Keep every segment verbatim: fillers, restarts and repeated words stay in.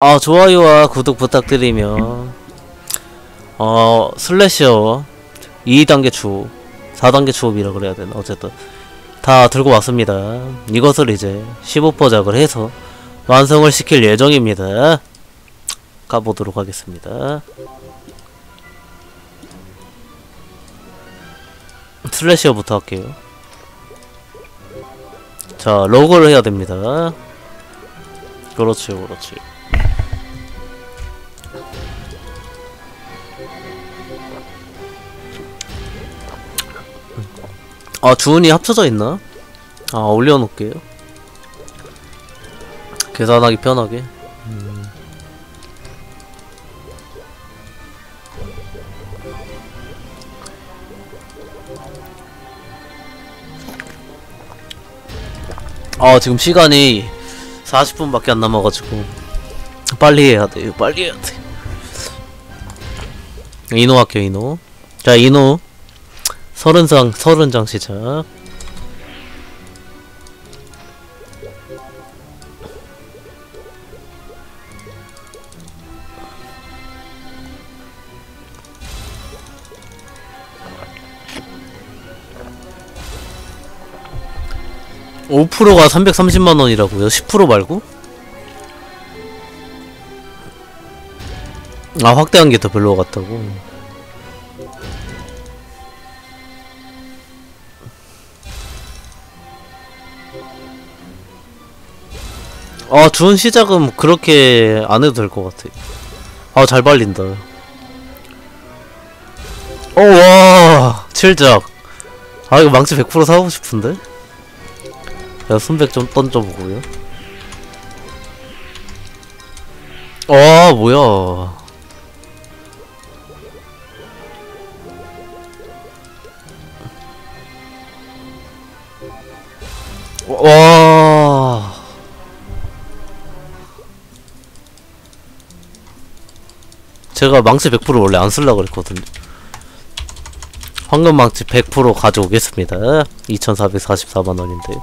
아, 좋아요와 구독 부탁드리며 어... 슬래시어 이 단계 추업 사 단계 추업이라 그래야 되나? 어쨌든 다 들고 왔습니다. 이것을 이제 십오 퍼작을 해서 완성을 시킬 예정입니다. 가보도록 하겠습니다. 슬래시어부터 할게요. 자, 로그를 해야 됩니다. 그렇지, 그렇지. 아, 주운이 합쳐져 있나? 아, 올려놓을게요. 계산하기 편하게. 음. 아, 지금 시간이 사십 분밖에 안 남아가지고 빨리 해야 돼요. 빨리 해야 돼. 이노 할게요, 이노. 자, 이노. 서른장, 서른장 시작. 오 퍼센트가 삼백삼십만 원이라고요? 십 퍼센트 말고? 아, 확대한 게 더 별로 같다고. 아, 준 시작은 그렇게 안 해도 될 것 같아. 아, 잘 발린다. 오, 와, 칠작. 아, 이거 망치 백 퍼센트 사고 싶은데? 야, 순백 좀 던져보고요. 아, 뭐야. 와. 제가 망치 백 퍼센트 원래 안 쓰려고 그랬거든요. 황금 망치 백 퍼센트 가져오겠습니다. 이천사백사십사만 원인데요.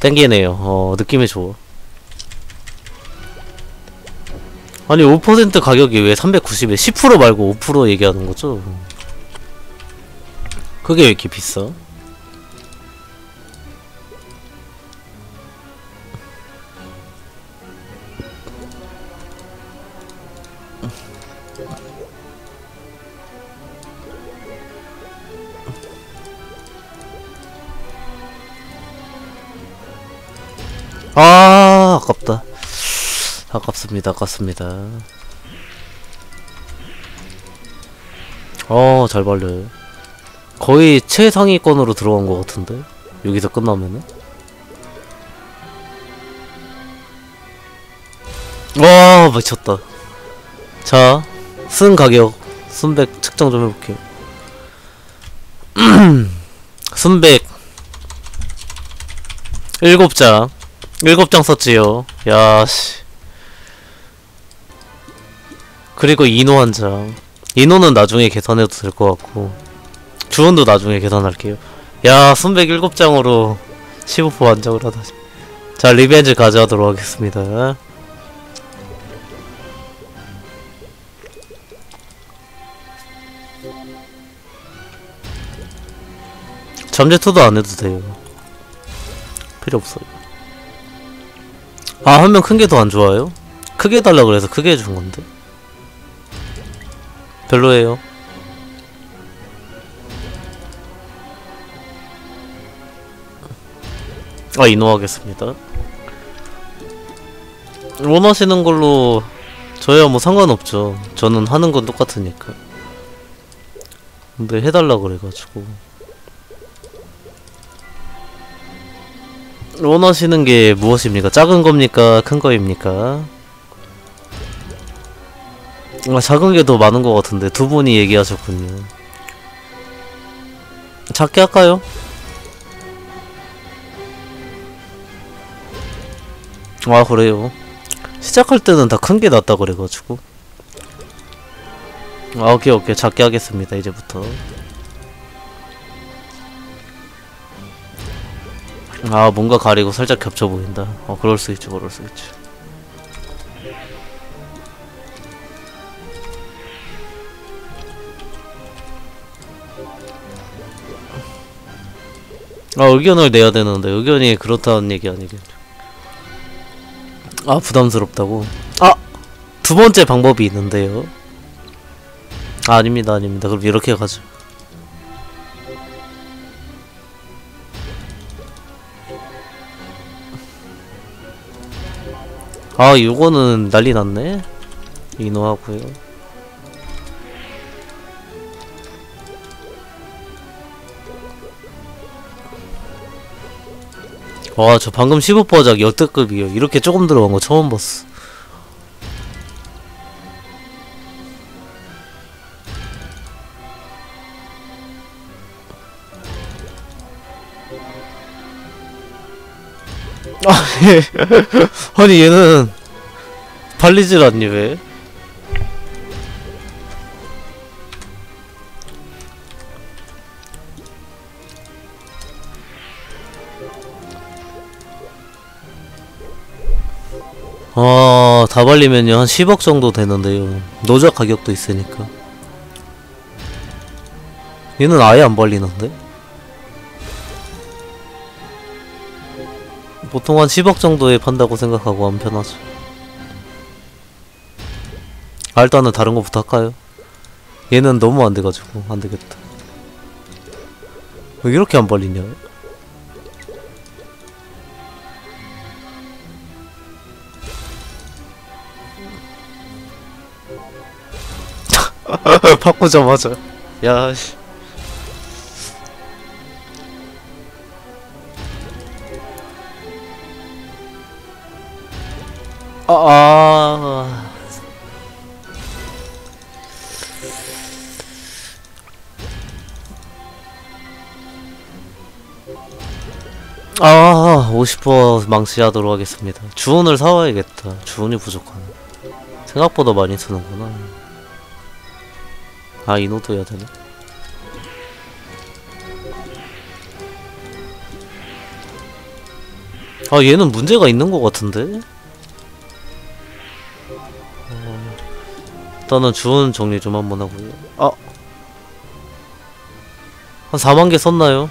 땡기네요. 어, 느낌이 좋아. 아니, 오 퍼센트 가격이 왜 삼백구십에 십 퍼센트 말고 오 퍼센트 얘기하는 거죠? 그게 왜 이렇게 비싸? 아, 아깝다. 아깝습니다. 아깝습니다. 어, 잘 발려요. 거의 최상위권으로 들어간 것 같은데? 여기서 끝나면은? 와, 미쳤다. 자, 쓴 가격 순백 측정 좀 해볼게요. 순백 일곱 장 일곱 장 썼지요. 야씨. 그리고 이노 한 장. 이노는 나중에 계산해도 될 것 같고, 주원도 나중에 계산할게요. 야, 순백 일곱 장으로 십오 퍼센트 완장을 하다니. 자, 리벤지 가져가도록 하겠습니다. 잠재투도 안 해도 돼요. 필요 없어요. 아, 한 명 큰 게 더 안 좋아요? 크게 달라 그래서 크게 해준 건데. 별로예요. 아, 인호하겠습니다. 원하시는 걸로 저야 뭐 상관없죠. 저는 하는 건 똑같으니까. 근데 해달라 그래가지고. 원하시는 게 무엇입니까? 작은 겁니까? 큰 거입니까? 아, 작은 게 더 많은 것 같은데 두 분이 얘기하셨군요. 작게 할까요? 아, 그래요. 시작할 때는 다 큰 게 낫다 그래가지고. 아, 오케이, 오케이. 작게 하겠습니다, 이제부터. 아, 뭔가 가리고 살짝 겹쳐 보인다. 어, 그럴 수 있지, 그럴 수 있지. 아, 의견을 내야 되는데 의견이 그렇다는 얘기 아니겠. 아, 부담스럽다고. 아! 두 번째 방법이 있는데요. 아, 아닙니다, 아닙니다. 그럼 이렇게 가죠. 아, 요거는 난리 났네. 이노하고요. 와, 저 방금 십오 버작 역대급이요. 이렇게 조금 들어간 거 처음 봤어. 아니, 아니 얘는 발리질 않니 왜? 아, 다 발리면요 한 십억 정도 되는데요. 노자 가격도 있으니까. 얘는 아예 안 발리는데? 보통 한 십억 정도에 판다고 생각하고 하면 편하죠. 아, 일단은 다른 거부터 할까요? 얘는 너무 안 돼가지고 안 되겠다. 왜 이렇게 안 발리냐? 바꾸자마자. 야, 씨. 아, 아, 아, 오십 퍼센트 망치하도록 하겠습니다. 주운을 사와야겠다. 주운이 부족하네. 생각보다 많이 쓰는구나. 아, 이노도 해야 되네. 아, 얘는 문제가 있는 것 같은데? 일단은 주운 정리 좀 한번 하고요. 아! 한 사만 개 썼나요?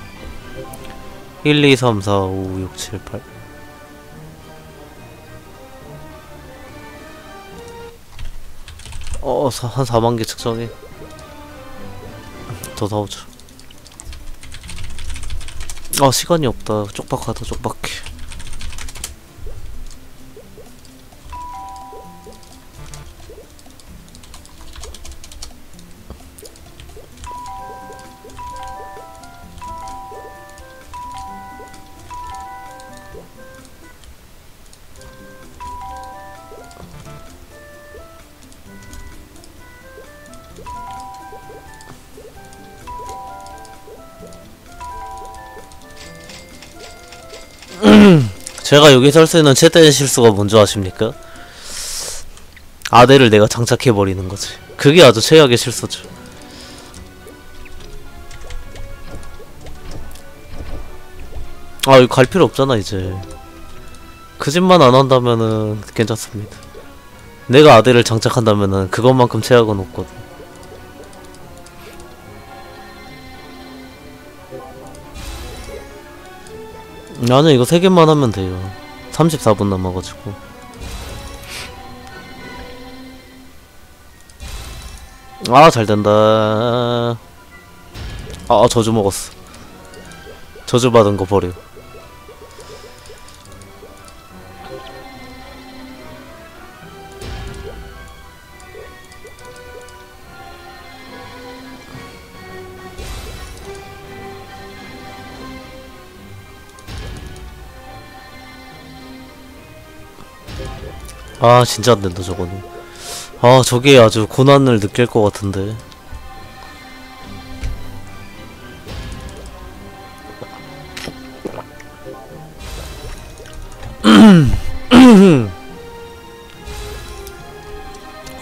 일, 이, 삼, 사, 오, 육, 칠, 팔. 어, 사, 한 사만 개 측정해. 더 사오죠. 아, 시간이 없다. 쪽박하다, 쪽박해. 제가 여기서 할 수 있는 최대의 실수가 뭔지 아십니까? 아대를 내가 장착해버리는 거지. 그게 아주 최악의 실수죠. 아, 여기 갈 필요 없잖아 이제. 그 짓만 안 한다면은 괜찮습니다. 내가 아대를 장착한다면은 그것만큼 최악은 없거든. 나는 이거 세 개만 하면 돼요. 삼십사 분 남아가지고. 아, 잘된다. 아, 아, 저주 먹었어. 저주 받은 거 버려. 아, 진짜 안된다 저거는. 아, 저게 아주 고난을 느낄 것 같은데.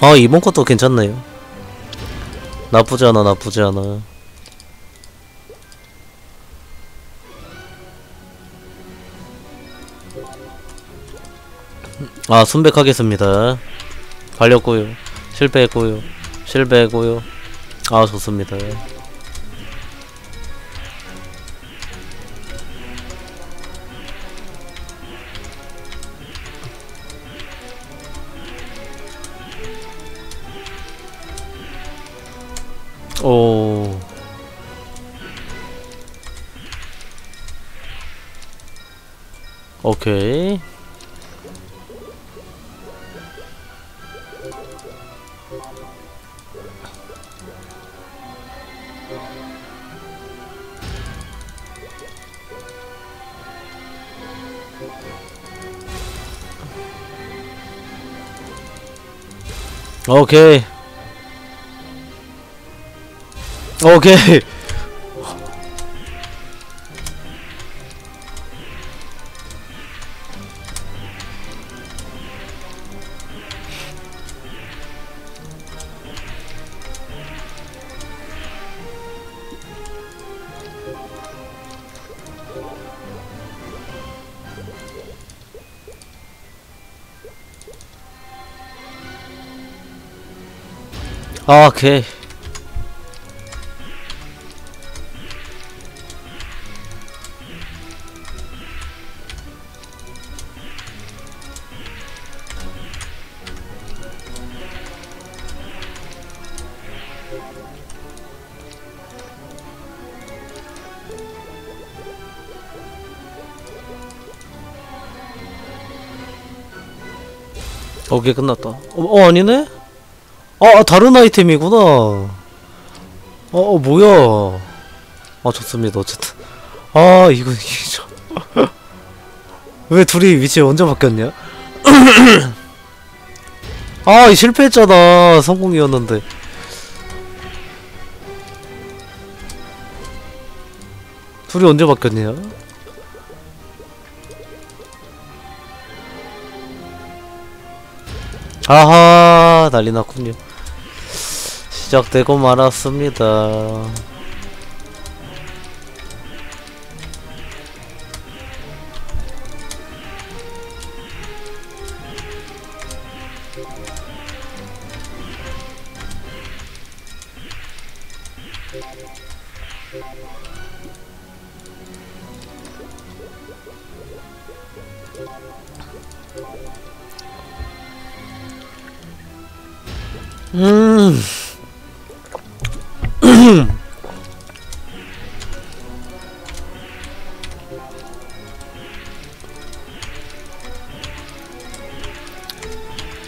아, 이번 것도 괜찮네요. 나쁘지 않아, 나쁘지 않아. 아, 순백하겠습니다. 발렸고요. 실패했고요. 실패했고요. 아, 좋습니다. 오. 오케이. 오케이. 오케이. 오케이. 오케이, 끝났다. 어, 어 아니네? 아, 다른 아이템이구나. 어, 어 뭐야. 아, 좋습니다. 어쨌든 아 이거 이게 저 왜 둘이 위치 언제 바뀌었냐? 아, 실패했잖아. 성공이었는데. 둘이 언제 바뀌었냐? 아하, 난리 났군요. 시작되고 말았습니다. 음.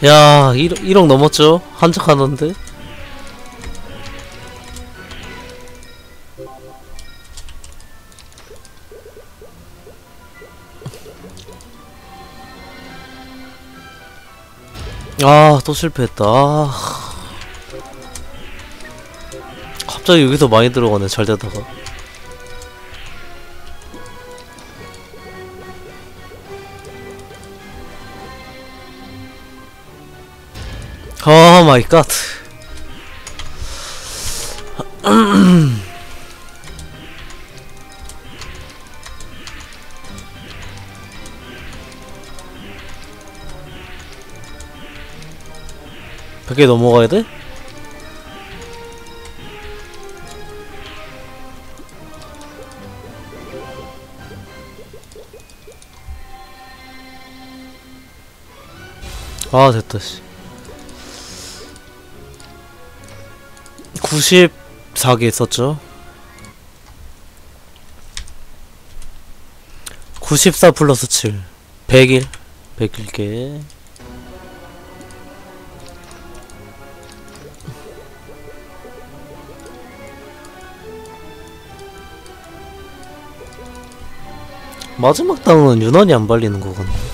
야, 일억 넘었죠? 한적하는데? 아, 또 실패했다. 아. 갑자기 여기서 많이 들어가네, 잘 되다가. 아, 마이 갓. 백 개 넘어가야 돼? 아, 됐다, 씨. 구십사 개 있었죠? 구십사 플러스 칠. 백일. 백일 개. 마지막 단어는 유난히 안 발리는 거거든요.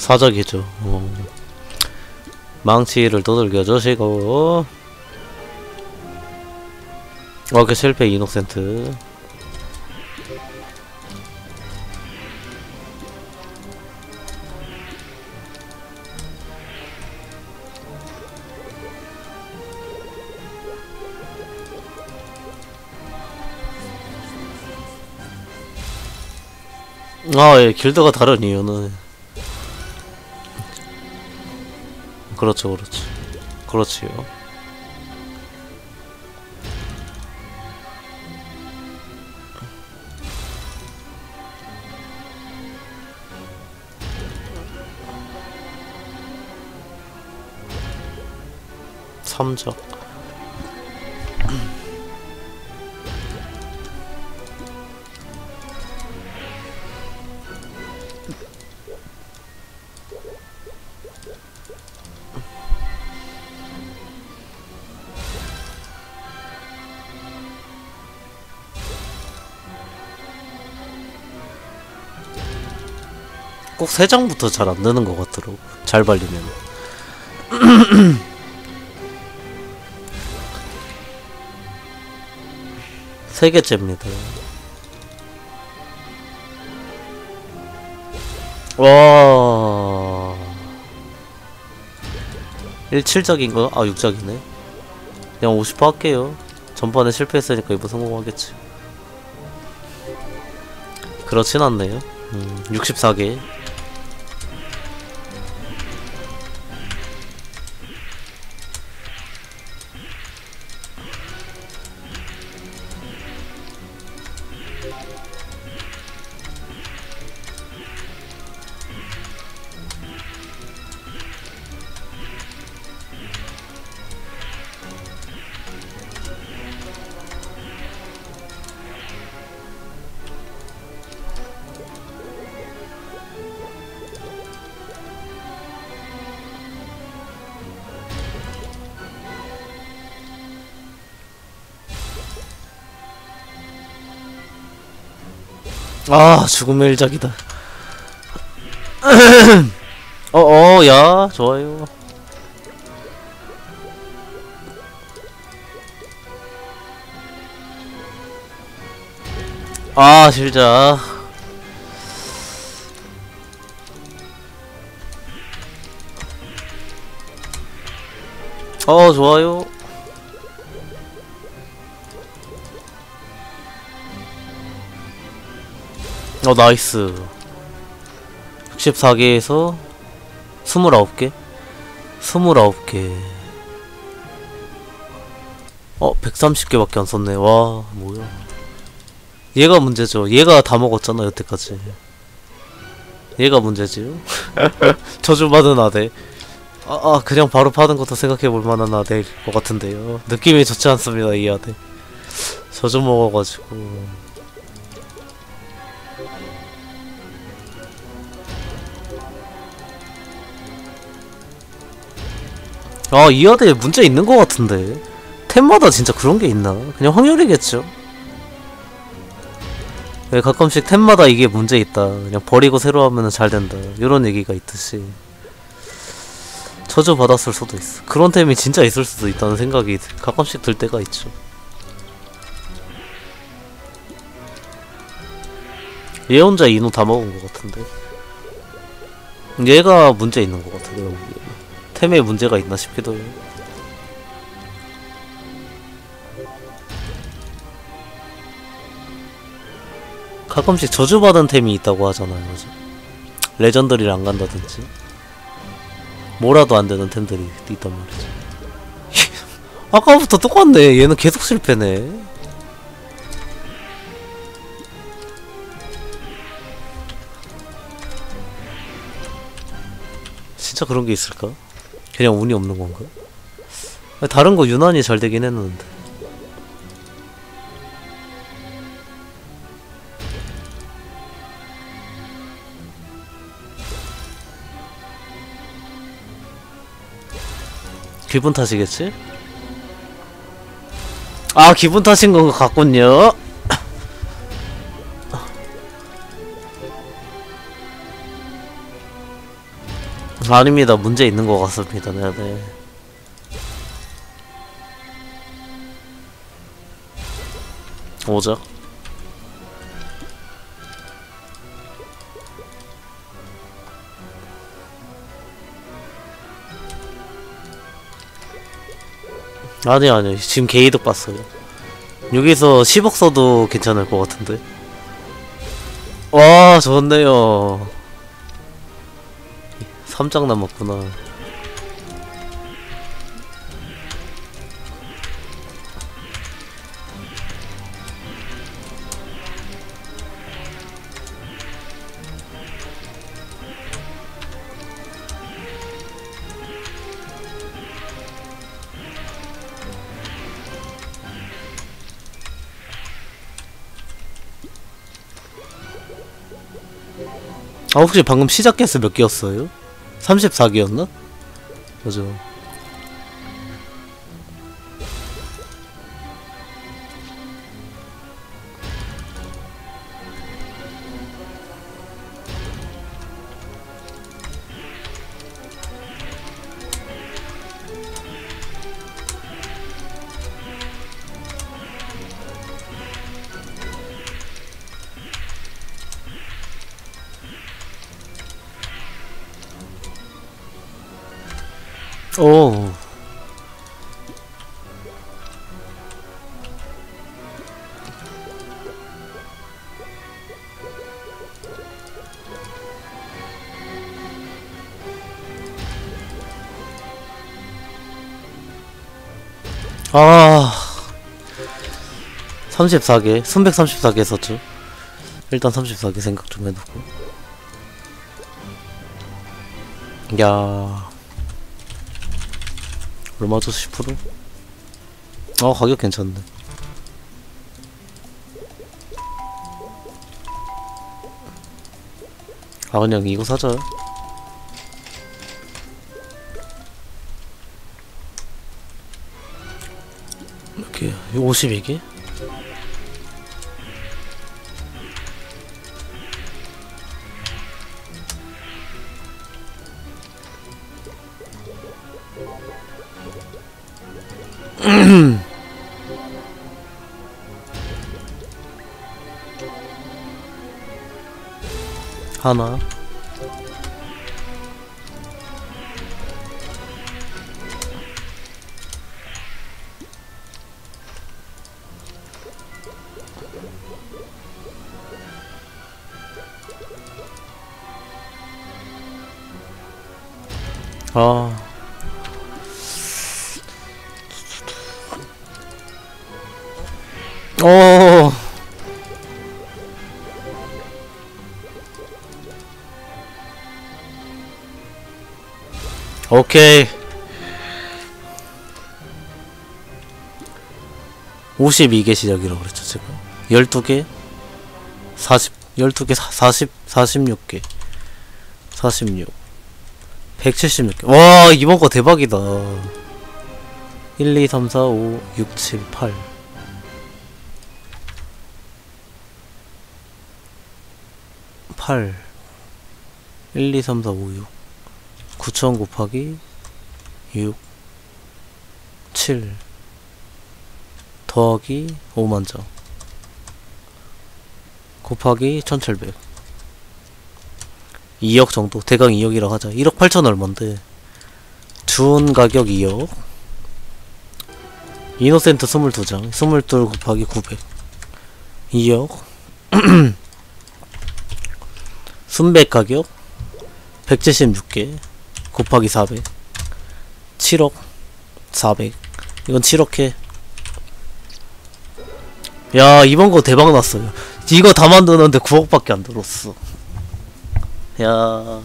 사적이죠. 어. 망치를 두들겨 주시고. 어, 그 실패 이녹센트. 아, 예, 길드가 다른 이유는 그렇죠, 그렇죠, 그렇지요. 삼적. 꼭 세 장부터 잘 안 되는 것 같더라고. 잘 발리면. 세 개째입니다. 와. 일칠작인가? 아, 육작이네. 그냥 오십 퍼센트 할게요. 전반에 실패했으니까 이번 성공하겠지. 그렇진 않네요. 음, 육십사 개. 아, 죽음의 일작이다. 어어, 야, 좋아요. 아, 실작. 어, 좋아요. 어, 나이스. 육십사 개에서 이십구 개? 이십구 개. 어, 백삼십 개밖에 안 썼네. 와, 뭐야. 얘가 문제죠. 얘가 다 먹었잖아, 여태까지. 얘가 문제지요. 저주받은 아델. 아, 아, 그냥 바로 파는 것도 생각해볼 만한 아델일 것 같은데요. 느낌이 좋지 않습니다, 이 아델. 저주 먹어가지고. 아, 이 아델 문제 있는 것 같은데. 템마다 진짜 그런 게 있나? 그냥 확률이겠죠? 왜 가끔씩 템마다 이게 문제 있다, 그냥 버리고 새로 하면은 잘 된다, 이런 얘기가 있듯이 저주받았을 수도 있어. 그런 템이 진짜 있을 수도 있다는 생각이 가끔씩 들 때가 있죠. 얘 혼자 이노 다 먹은 것 같은데. 얘가 문제 있는 것 같아, 내가 보기에. 템에 문제가 있나 싶기도 해요. 가끔씩 저주받은 템이 있다고 하잖아요, 그죠? 레전더리를 안 간다든지 뭐라도 안 되는 템들이 있단 말이죠. 아까부터 똑같네. 얘는 계속 실패네. 진짜 그런 게 있을까? 그냥 운이 없는 건가? 다른 거 유난히 잘 되긴 했는데. 기분 탓이겠지? 아, 기분 탓인 것 같군요. 아닙니다. 문제 있는 것 같습니다. 네, 네. 오자. 아니 아니 지금 개이득 봤어요. 여기서 십억 써도 괜찮을 것 같은데. 와 좋네요. 삼 장 남았구나. 아 혹시 방금 시작 개수 몇 개였어요? 삼십사 개였나? 맞아. 오. 아. 삼십사 개. 삼백삼십사 개 썼죠. 일단 삼십사 개 생각 좀 해 놓고. 야. 얼마죠? 십 퍼센트? 아 가격 괜찮네. 아 그냥 이거 사자. 이렇게 오십이 개? 하나 아 오. 오케이. 오십이 개 시작이라고 그랬죠, 제가. 열두 개. 사십. 열두 개 사십. 사십육 개. 사십육. 백칠십육 개. 와, 이번 거 대박이다. 일, 이, 삼, 사, 오, 육, 칠, 팔. 팔 일, 이, 삼, 사, 오, 육 구천 곱하기 육 칠 더하기 오만 장 곱하기 천칠백 이억 정도. 대강 이억이라고 하자. 일억 팔천 얼만데. 주온 가격 이억 이노센트 이십이 장 이십이 곱하기 구백 이억 순백 가격 백칠십육 개 곱하기 사백 칠억 사백 이건 칠억 해. 야 이번 거 대박 났어요. 이거 다 만드는데 구억밖에 안 들었어. 야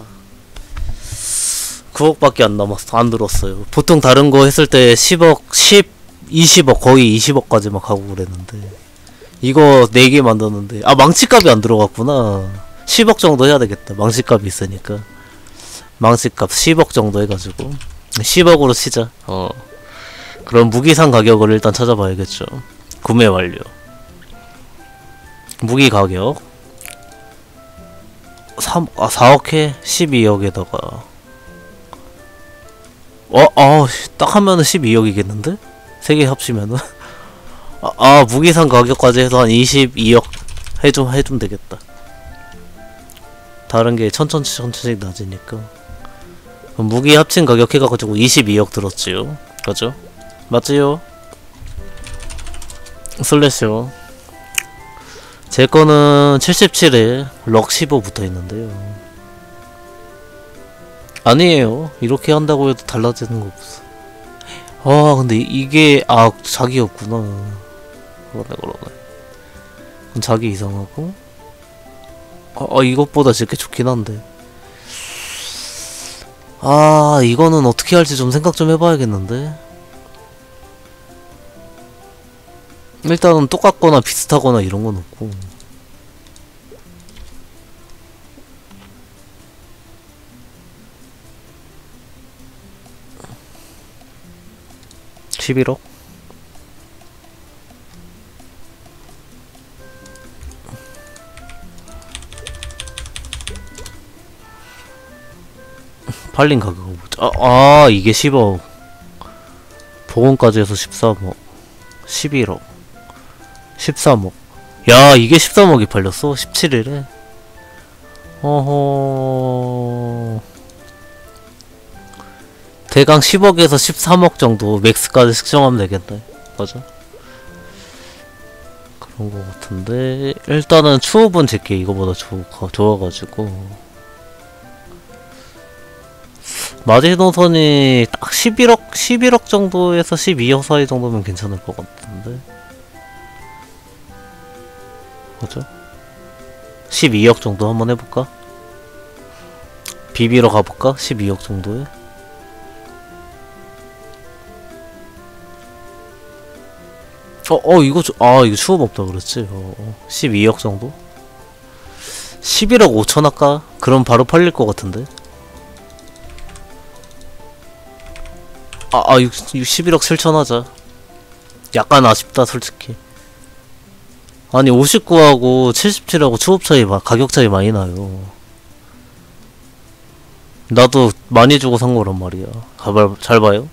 구억밖에 안 남았어. 안 들었어요. 보통 다른 거 했을 때 십억 십 이십억 거의 이십억까지 막 하고 그랬는데 이거 네 개 만드는데 아 망치값이 안 들어갔구나. 십억 정도 해야 되겠다. 망치값이 있으니까. 망치값 십억 정도 해가지고. 십억으로 치자. 어. 그럼 무기상 가격을 일단 찾아봐야겠죠. 구매 완료. 무기 가격. 삼, 아, 사억 해? 십이억에다가. 어, 아, 딱 하면은 십이억이겠는데? 세 개 합치면은? 아, 아, 무기상 가격까지 해서 한 이십이억 해좀, 해좀 되겠다. 다른게 천천히 천천히 낮으니까 무기 합친 가격 해가지고 이십이억 들었지요. 그죠? 맞지요? 슬래시요. 제 거는 칠십칠에 럭 십오 붙어있는데요. 아니에요. 이렇게 한다고 해도 달라지는 거 없어. 아 근데 이게 아 자기였구나. 그러네 그러네. 그럼 자기 이상하고 아, 아 이것보다 제게 좋긴 한데 아 이거는 어떻게 할지 좀 생각 좀 해봐야겠는데. 일단은 똑같거나 비슷하거나 이런 건 없고 십일억? 팔린 가격을 보자. 아, 아 이게 십억 복원까지 해서 십삼억 십일억 십삼억. 야 이게 십삼억이 팔렸어? 십칠일에? 어허... 대강 십억에서 십삼억 정도 맥스까지 측정하면 되겠네. 맞아? 그런 거 같은데... 일단은 추후분 제게 이거보다 좋아, 좋아가지고... 마지노선이 딱 십일억, 십일억 정도에서 십이억 사이 정도면 괜찮을 것 같은데... 그죠? 십이억 정도 한번 해볼까? 비비러 가볼까? 십이억 정도에? 어, 어, 이거, 저, 아, 이거 추업 없다 그랬지? 어, 어. 십이억 정도? 십일억 오천 할까? 그럼 바로 팔릴 것 같은데? 아, 아, 십일억 칠천 하자. 약간 아쉽다, 솔직히. 아니 오십구하고 칠십칠하고 추업 차이 막 가격 차이 많이 나요. 나도 많이 주고 산 거란 말이야. 가발 잘 봐요.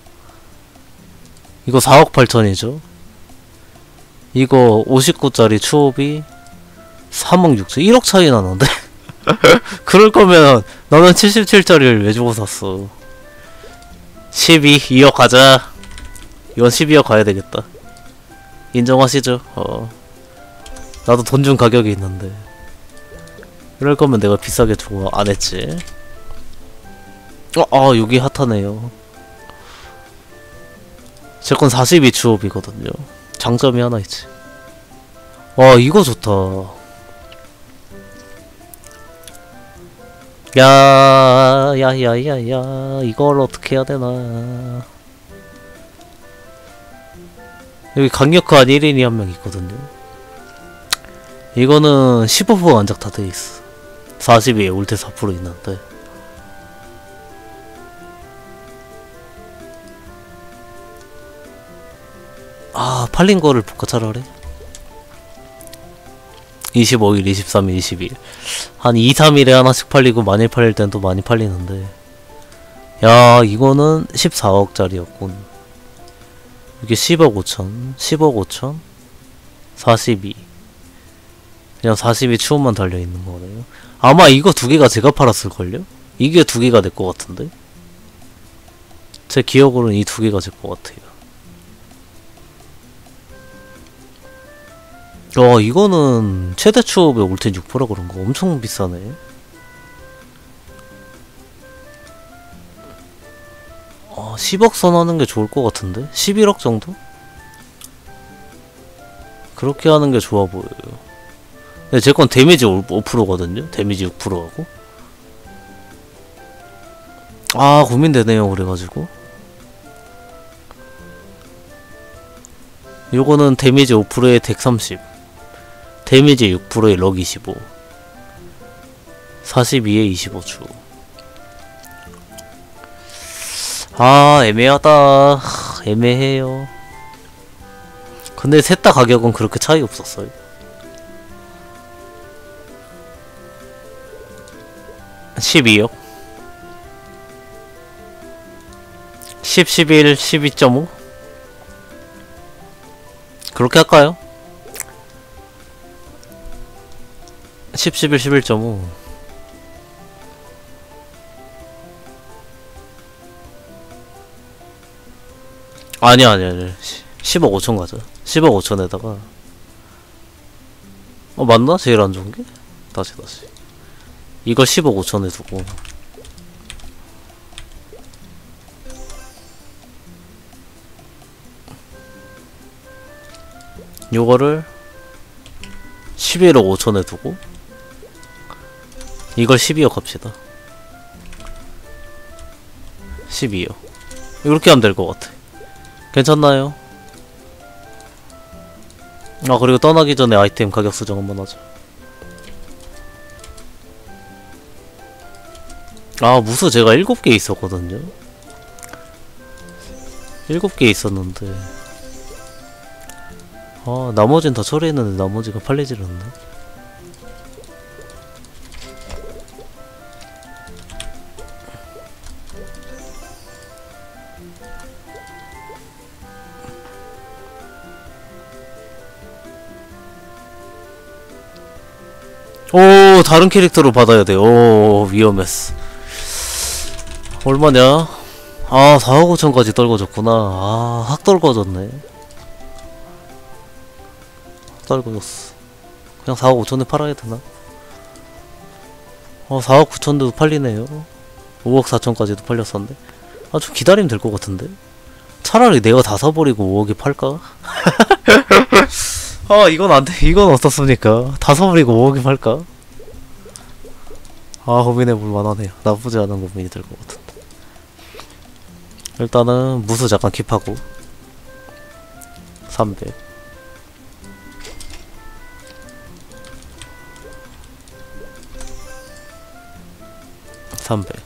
이거 사억 팔천이죠. 이거 오십구짜리 추업이 삼억 육천. 일억 차이 나는데. 그럴 거면 나는 칠십칠짜리를 왜 주고 샀어? 십이, 이억 가자. 이건 십이억 가야 되겠다. 인정하시죠? 어. 나도 돈 준 가격이 있는데 이럴 거면 내가 비싸게 주고 안 했지. 어, 아 여기 핫하네요. 제 건 사십이 주업이거든요. 장점이 하나 있지. 와 이거 좋다. 야, 야, 야, 야, 야, 이걸 어떻게 해야 되나. 여기 강력한 일인이 한 명 있거든요. 이거는 십오 퍼센트 안작 다 돼있어. 사십이에 올때 사 퍼센트 있는데 아 팔린거를 볼까 차라리. 이십오일, 이십삼일, 이십이일 한 이, 삼일에 하나씩 팔리고 많이 팔릴땐 또 많이 팔리는데 야 이거는 십사억짜리였군 이게 십억 오천 십억 오천 사십이 그냥 사십이 추억만 달려있는 거네요. 아마 이거 두 개가 제가 팔았을걸요? 이게 두 개가 내 거 같은데? 제 기억으로는 이 두 개가 제 거 같아요. 와 이거는 최대 추업에 올텐 육 퍼센트라 그런거 엄청 비싸네. 아 십억 선하는게 좋을 거 같은데? 십일억 정도? 그렇게 하는게 좋아보여요. 제 건 데미지 오 퍼센트거든요? 데미지 육 퍼센트하고 아 고민되네요. 그래가지고 요거는 데미지 오 퍼센트에 백삼십 데미지 육 퍼센트에 럭 이십오 사십이에 이십오 주 아 애매하다. 애매해요. 근데 셋 다 가격은 그렇게 차이 없었어요. 십이억 십, 십일, 십이 점 오 그렇게 할까요? 십, 십일, 십일 점 오 아니 아니 아니 십억 오천 가자. 십억 오천에다가 어 맞나? 제일 안 좋은 게? 다시 다시 이걸 십억 오천에 두고 요거를 십일억 오천에 두고 이걸 십이억 합시다. 십이억 이렇게 하면 될 것 같아. 괜찮나요? 아 그리고 떠나기 전에 아이템 가격 수정 한번 하자. 아 무수 제가 일곱 개 있었거든요. 일곱 개 있었는데 아 나머진 다 처리했는데 나머지가 팔리질 않네. 오 다른 캐릭터로 받아야 돼. 오 위험했어. 얼마냐? 아 사억 오천까지 떨궈졌구나. 아 확 떨궈졌네. 떨궈졌어. 그냥 사억 오천에 팔아야 되나? 어 사억 구천도 팔리네요. 오억 사천까지도 팔렸었는데 아 좀 기다리면 될 것 같은데? 차라리 내가 다 사버리고 오억에 팔까? 아 이건 안돼. 이건 어떻습니까? 다 사버리고 오억에 팔까? 아 고민해볼 만하네요. 나쁘지 않은 고민이 될 것 같은데 일단은 무수 잠깐 킵하고 삼백 삼백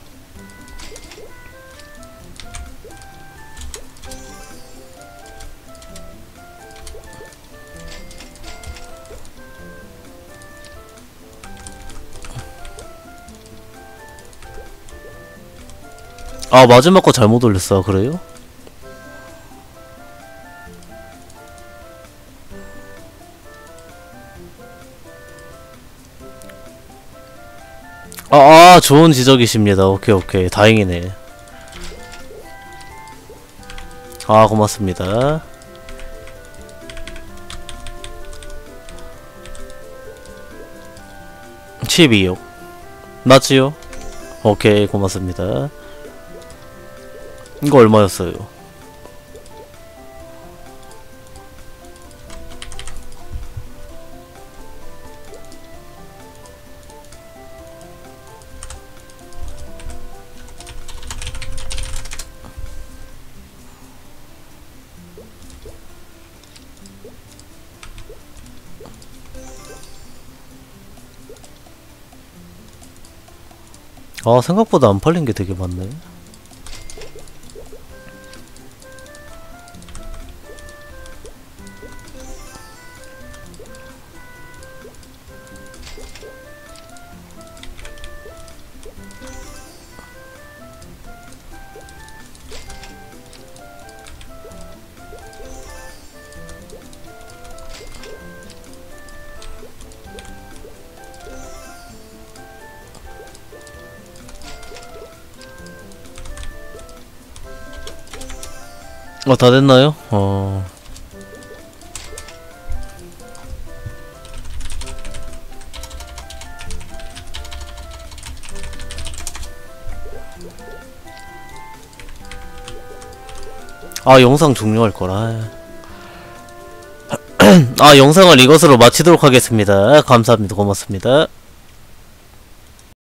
아 마지막 거 잘못 올렸어. 그래요? 아, 아 좋은 지적이십니다. 오케이 오케이 다행이네. 아 고맙습니다. 십이억 맞지요? 오케이 고맙습니다. 이거 얼마였어요? 아, 생각보다 안 팔린 게 되게 많네. 어, 다 됐나요? 어. 아, 영상 종료할 거라. 아, 영상을 이것으로 마치도록 하겠습니다. 감사합니다. 고맙습니다.